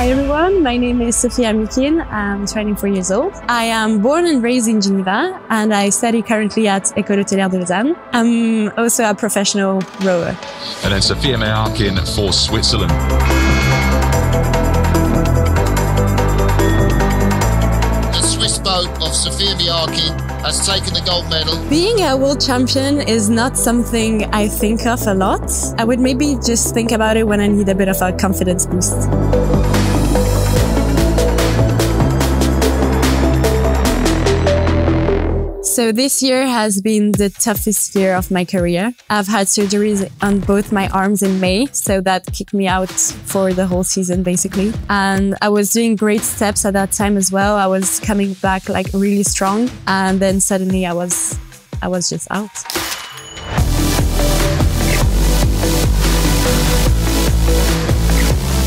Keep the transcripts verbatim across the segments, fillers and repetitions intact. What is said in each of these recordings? Hi everyone, my name is Sofia Meakin, I'm twenty-four years old. I am born and raised in Geneva and I study currently at Ecole Hôtelière de Lausanne. I'm also a professional rower. And then Sofia Meakin for Switzerland. The Swiss boat of Sofia Meakin has taken the gold medal. Being a world champion is not something I think of a lot. I would maybe just think about it when I need a bit of a confidence boost. So this year has been the toughest year of my career. I've had surgeries on both my arms in May, so that kicked me out for the whole season basically. And I was doing great steps at that time as well. I was coming back like really strong and then suddenly I was, I was just out.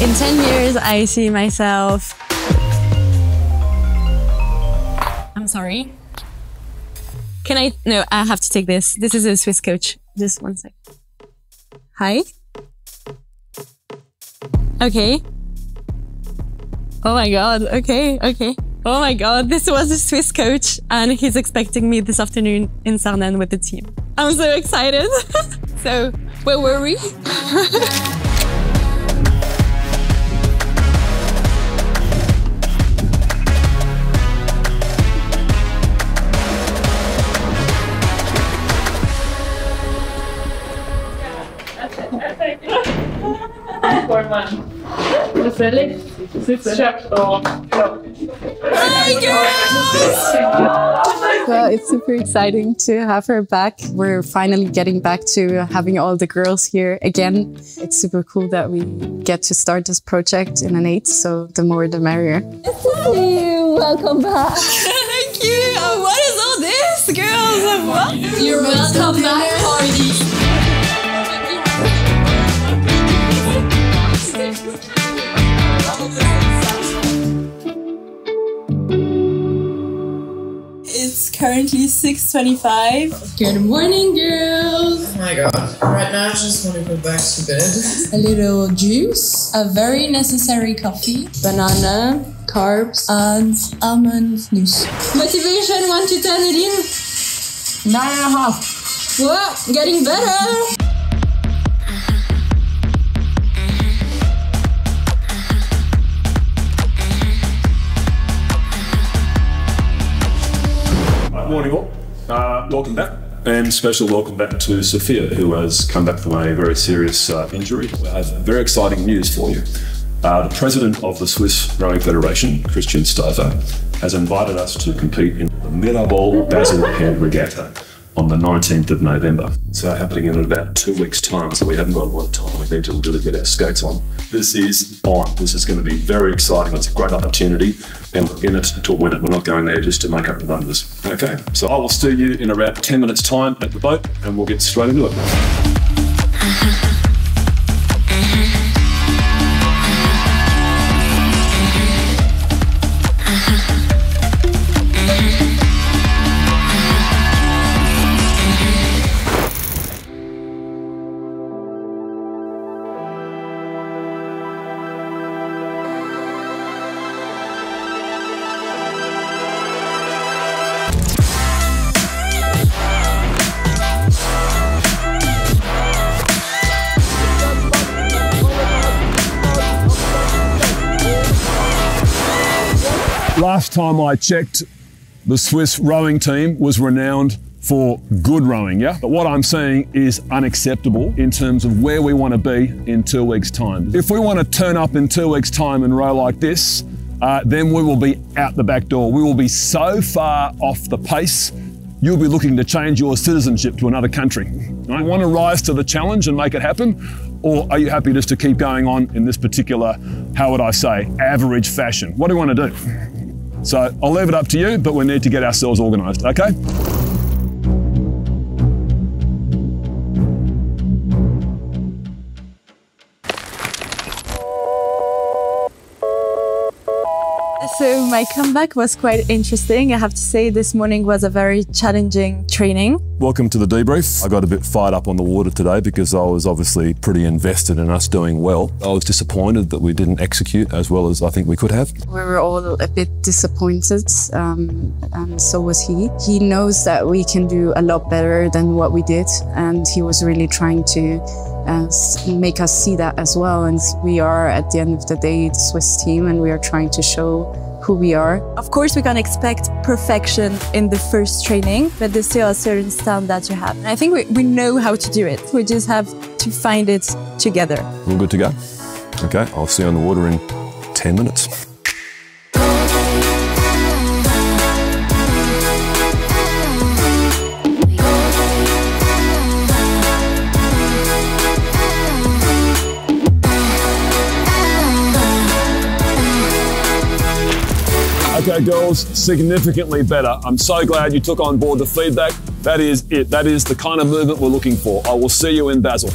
In ten years, I see myself... I'm sorry. Can I? No, I have to take this. This is a Swiss coach. Just one sec. Hi. Okay. Oh my God. Okay. Okay. Oh my God. This was a Swiss coach and he's expecting me this afternoon in Sarnen with the team. I'm so excited. So, where were we? Well, it's super exciting to have her back. We're finally getting back to having all the girls here again. It's super cool that we get to start this project in an eight, so the more the merrier. Welcome back. Thank you. Oh, what is all this, girls? What? You're welcome back party. It's currently six twenty-five. Good morning, girls! Oh my God. Right now I just want to go back to bed. A little juice, a very necessary coffee, banana, carbs, and almond mousse. Motivation one to ten, Eileen? Nine and a half. What? Getting better! Morning all. Uh, welcome back, and special welcome back to Sofia, who has come back from a very serious uh, injury. I have very exciting news for you. Uh, the president of the Swiss Rowing Federation, Christian Stäfer, has invited us to compete in the Mirabaud Basel Head Regatta on the nineteenth of November. So happening in about two weeks' time, so we haven't got a lot of time. We need to really get our skates on. This is on. This is going to be very exciting. It's a great opportunity, and we're in it to win it. We're not going there just to make up the numbers. Okay, so I will see you in about ten minutes' time at the boat, and we'll get straight into it. Last time I checked, the Swiss rowing team was renowned for good rowing, yeah? But what I'm seeing is unacceptable in terms of where we want to be in two weeks' time. If we want to turn up in two weeks' time and row like this, uh, then we will be out the back door. We will be so far off the pace, you'll be looking to change your citizenship to another country. Do you want to rise to the challenge and make it happen? Or are you happy just to keep going on in this particular, how would I say, average fashion? What do you want to do? So I'll leave it up to you, but we need to get ourselves organised, okay? So my comeback was quite interesting. I have to say this morning was a very challenging training. Welcome to the debrief. I got a bit fired up on the water today because I was obviously pretty invested in us doing well. I was disappointed that we didn't execute as well as I think we could have. We were all a bit disappointed, um, and so was he. He knows that we can do a lot better than what we did, and he was really trying to Uh, make us see that as well. And we are, at the end of the day, the Swiss team, and we are trying to show who we are. Of course, we can expect perfection in the first training, but there's still a certain standard you have. And I think we, we know how to do it. We just have to find it together. We're good to go. Okay, I'll see you on the water in ten minutes. Okay, girls, significantly better. I'm so glad you took on board the feedback. That is it. That is the kind of movement we're looking for. I will see you in Basel.